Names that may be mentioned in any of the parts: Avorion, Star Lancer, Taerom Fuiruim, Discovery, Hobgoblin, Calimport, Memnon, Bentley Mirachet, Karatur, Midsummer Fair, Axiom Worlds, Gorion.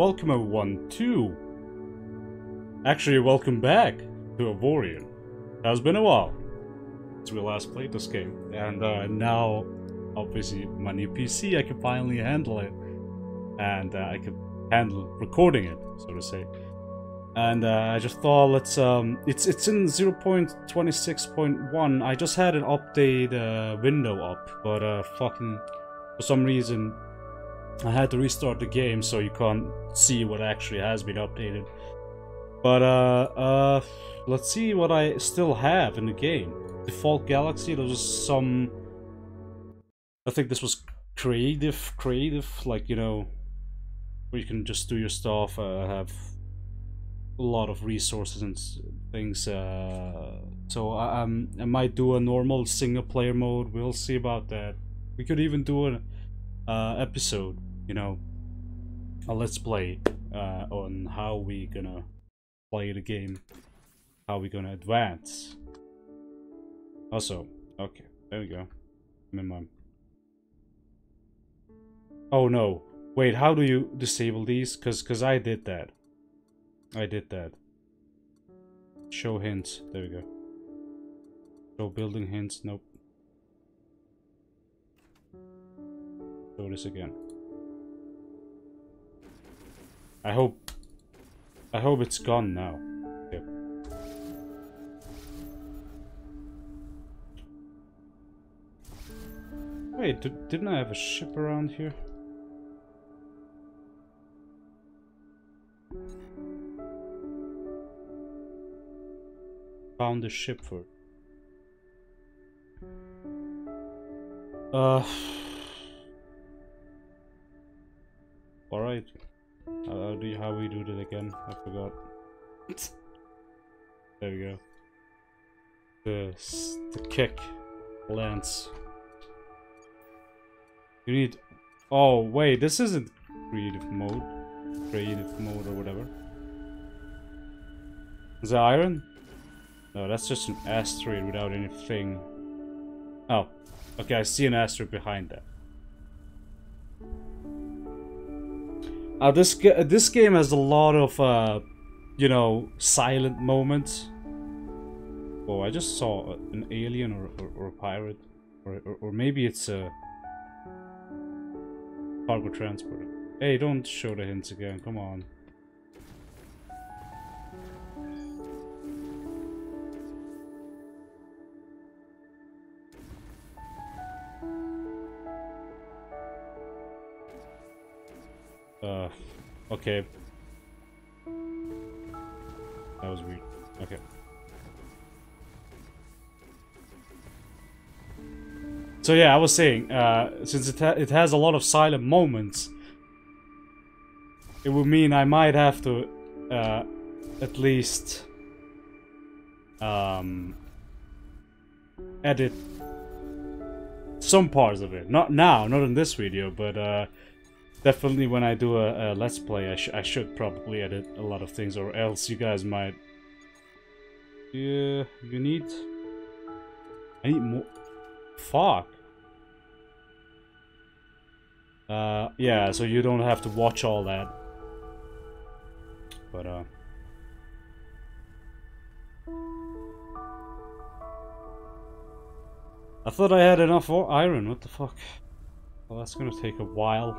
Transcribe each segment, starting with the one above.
Welcome everyone to... Actually, welcome back to Avorion. It has been a while since we last played this game, and now, obviously, my new PC, I can finally handle it. And I can handle recording it, so to say. And I just thought, let's, it's in 0.26.1. I just had an update window up, but fucking, for some reason, I had to restart the game, so you can't see what actually has been updated. But let's see what I still have in the game. Default Galaxy, there was some... I think this was creative, like, you know, where you can just do your stuff, have a lot of resources and things. So I might do a normal single player mode, we'll see about that. We could even do an episode, you know, a let's play on how we gonna play the game, how we gonna advance. Also, okay, there we go. I'm in my... Oh no, wait, how do you disable these? Cause I did that. Show hints, there we go. Show building hints, nope. Show this again. I hope it's gone now. Yep. Wait, didn't I have a ship around here? Found the ship for. All right. How we do that again? I forgot. There we go. The kick, lance. You need. Oh wait, this isn't creative mode or whatever. Is that iron? No, that's just an asteroid without anything. Oh, okay, I see an asteroid behind that. This game has a lot of, you know, silent moments. Oh, I just saw an alien or a pirate. Or maybe it's a cargo transporter. Hey, don't show the hints again, come on. Okay. That was weird. Okay. So yeah, I was saying, since it has a lot of silent moments, it would mean I might have to, at least, edit some parts of it. Not now, not in this video, but, definitely when I do a let's play, I should probably edit a lot of things, or else you guys might... Yeah, you need... I need more... Fuck! Yeah, so you don't have to watch all that. But, I thought I had enough iron, what the fuck? Well, that's gonna take a while.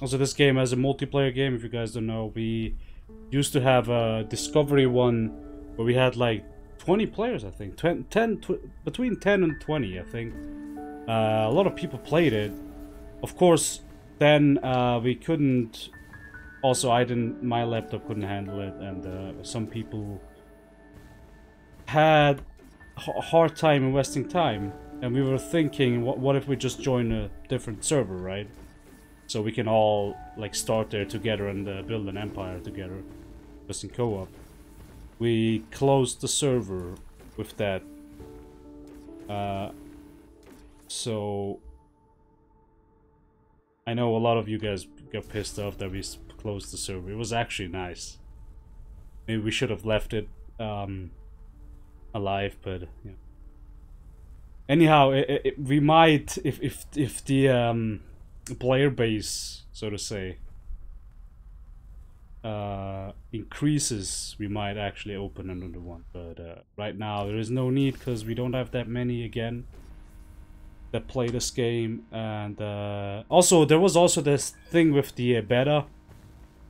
Also, this game has a multiplayer game, if you guys don't know. We used to have a Discovery one where we had like 20 players, I think. Between 10 and 20, I think. A lot of people played it. Of course, then we couldn't... Also, my laptop couldn't handle it, and some people had a hard time investing time. And we were thinking, what if we just join a different server, right? So we can all like start there together and build an empire together, just in co-op. We closed the server with that. So I know a lot of you guys got pissed off that we closed the server. It was actually nice. Maybe we should have left it alive, but yeah. Anyhow, we might if the player base, so to say, increases, we might actually open another one. But right now there is no need, because we don't have that many again that play this game. And also there was also this thing with the beta,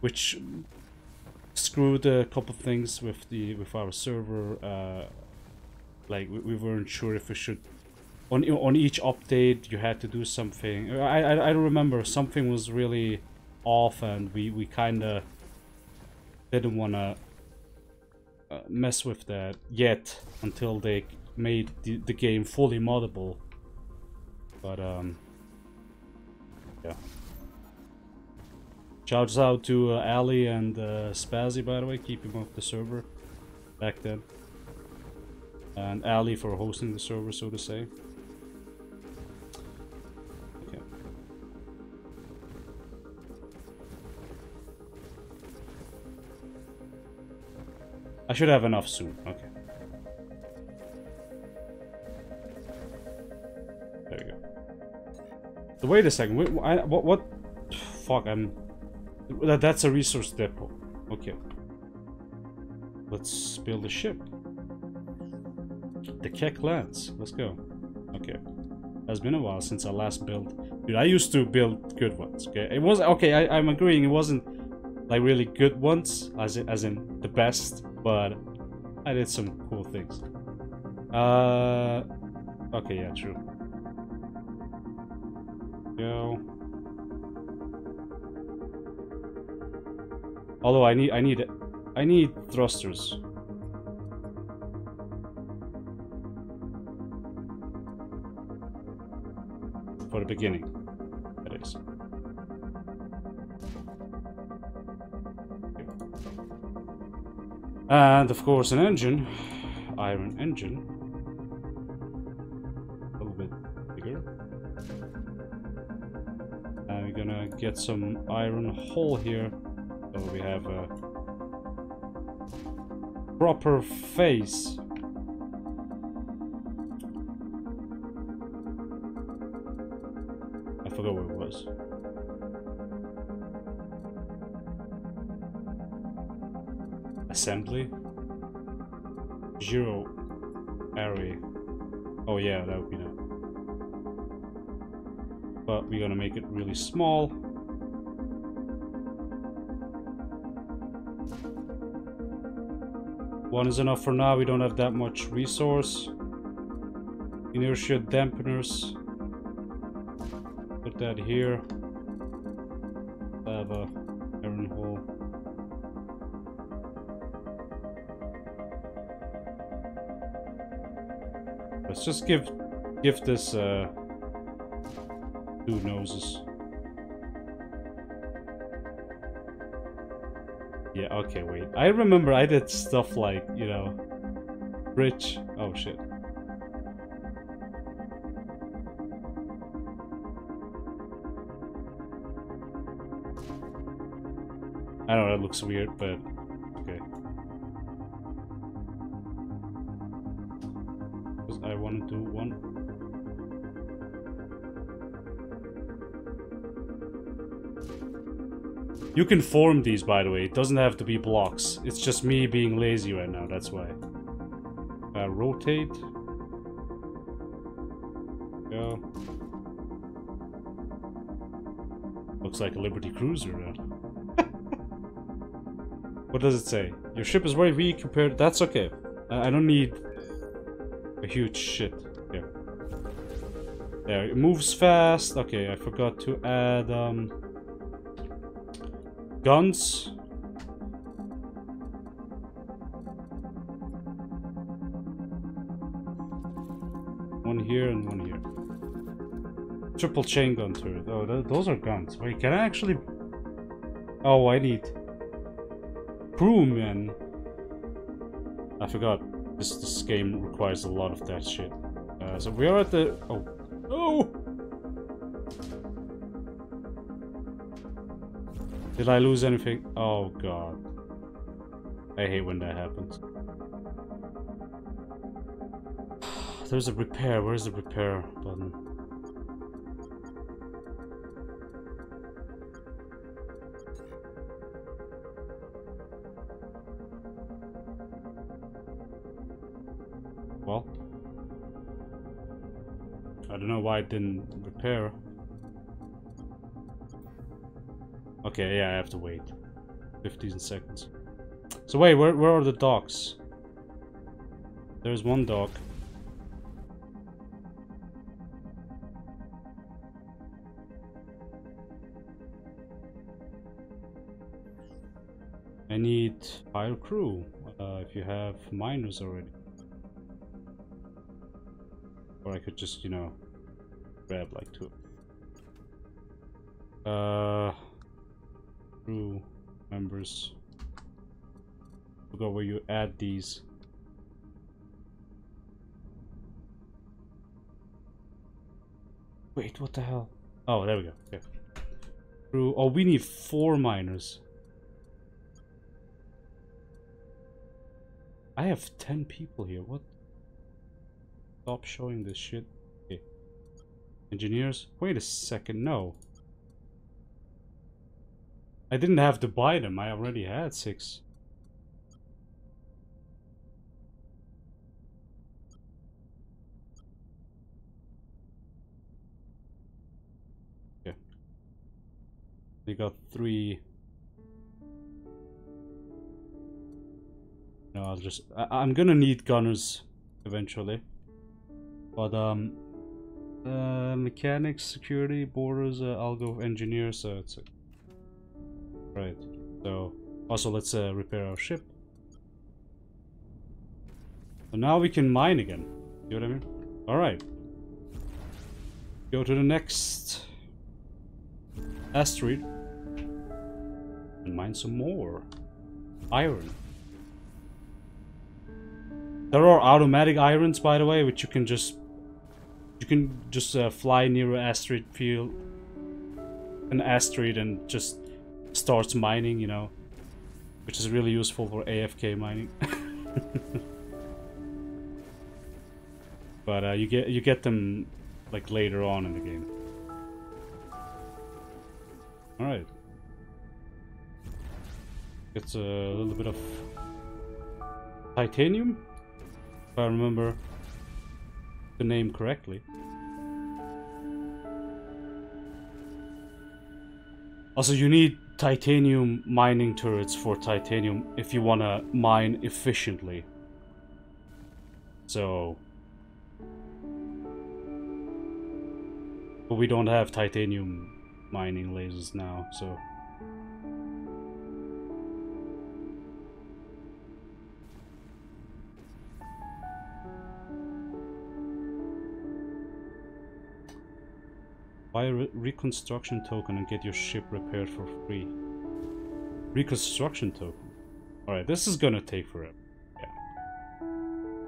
which screwed a couple things with the our server. Like we weren't sure if we should on each update you had to do something. I don't remember, something was really off, and we kind of didn't want to mess with that yet until they made the game fully moddable. But yeah, shouts out to Ali and Spazzy, by the way, keep him off the server back then, and Ali for hosting the server, so to say. Okay. I should have enough soon. Okay. There we go. So wait a second. What? Fuck! That's a resource depot. Okay. Let's build a ship. The Keck Lance. Let's go. Okay. It's been a while since I last built. Dude, I used to build good ones. Okay. It was okay. I'm agreeing. It wasn't like really good ones, as in the best, but I did some cool things. Okay. Yeah. True. Go. Although I need thrusters. For the beginning, that is. Okay. And of course, an engine, iron engine, a little bit bigger. And we're gonna get some iron hull here, so we have a proper face. I forgot what it was. Assembly? Zero array. Oh yeah, that would be nice. But we're gonna make it really small. One is enough for now, we don't have that much resource. Inertia dampeners. Put that here. Have a iron hole. Let's just give this 2 noses. Yeah. Okay. Wait. I remember I did stuff like, you know, bridge. Oh shit. I know that looks weird, but okay. Because I want to do one. You can form these, by the way. It doesn't have to be blocks. It's just me being lazy right now, that's why. Rotate. Yeah. Looks like a Liberty Cruiser now. What does it say? Your ship is very weak compared... That's okay. I don't need a huge ship. Yeah. There, it moves fast. Okay, I forgot to add guns. One here and one here. Triple chain gun turret. Oh, those are guns. Wait, can I actually... Oh, I need... Crewman. I forgot. This game requires a lot of that shit. So we are at the... Oh. Oh! Did I lose anything? Oh god. I hate when that happens. There's a repair. Where's the repair button? I don't know why it didn't repair. Okay, yeah, I have to wait 15 seconds. So wait, where are the docks? There's one dock. I need hire crew, if you have miners already. Or I could just, you know, grab like two. Crew members. Forgot where you add these. Wait, what the hell? Oh, there we go. Okay. Crew. Oh, we need 4 miners. I have 10 people here. What? Stop showing this shit. Okay. Engineers. Wait a second. No. I didn't have to buy them. I already had 6. Okay. We got 3. No, I'll just... I'm gonna need gunners eventually. But, mechanics, security, borders, I'll go with engineers, so it's... Right, so... Also, let's repair our ship. So now we can mine again. You know what I mean? Alright. Go to the next... asteroid. And mine some more. Iron. There are automatic irons, by the way, which you can just fly near an asteroid field, and just starts mining, you know, which is really useful for AFK mining. But you get them like later on in the game. All right, it's a little bit of titanium. If I remember the name correctly. Also, you need titanium mining turrets for titanium if you want to mine efficiently. So... But we don't have titanium mining lasers now, so... Buy a reconstruction token and get your ship repaired for free. Reconstruction token. Alright, this is gonna take forever. Yeah.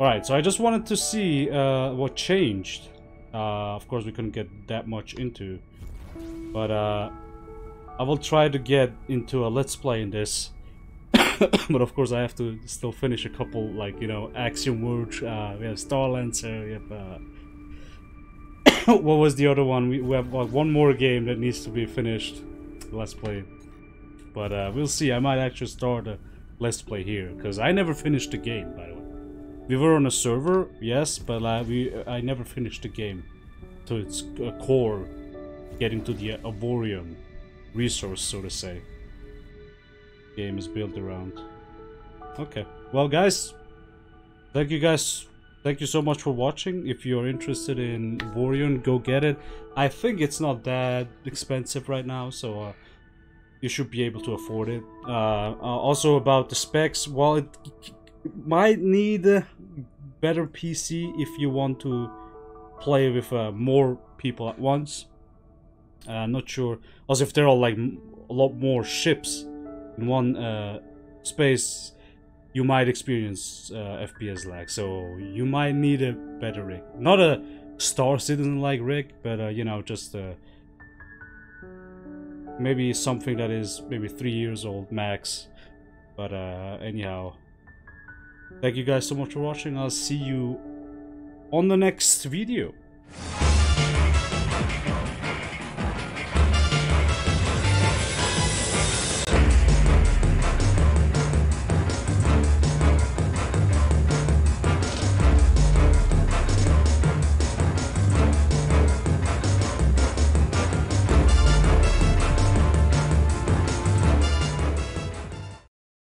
Alright, so I just wanted to see what changed. Of course, we couldn't get that much into. But I will try to get into a Let's Play in this. But of course, I have to still finish a couple, like, you know, Axiom Worlds. We have Star Lancer, we have... What was the other one? We have like one more game that needs to be finished. Let's Play. But we'll see. I might actually start a Let's Play here. Because I never finished the game, by the way. We were on a server, yes. But I never finished the game. To its core. Getting to the Avorion resource, so to say. Game is built around. Okay. Well, guys. Thank you guys. Thank you so much for watching. If you're interested in Avorion, go get it. I think it's not that expensive right now, so you should be able to afford it. Also about the specs, well, it might need a better PC if you want to play with more people at once. I'm not sure. Also, if there are like a lot more ships in one space, you might experience FPS lag, so you might need a better rig. Not a Star Citizen-like rig, but you know, just maybe something that is maybe 3 years old max. But anyhow, thank you guys so much for watching. I'll see you on the next video.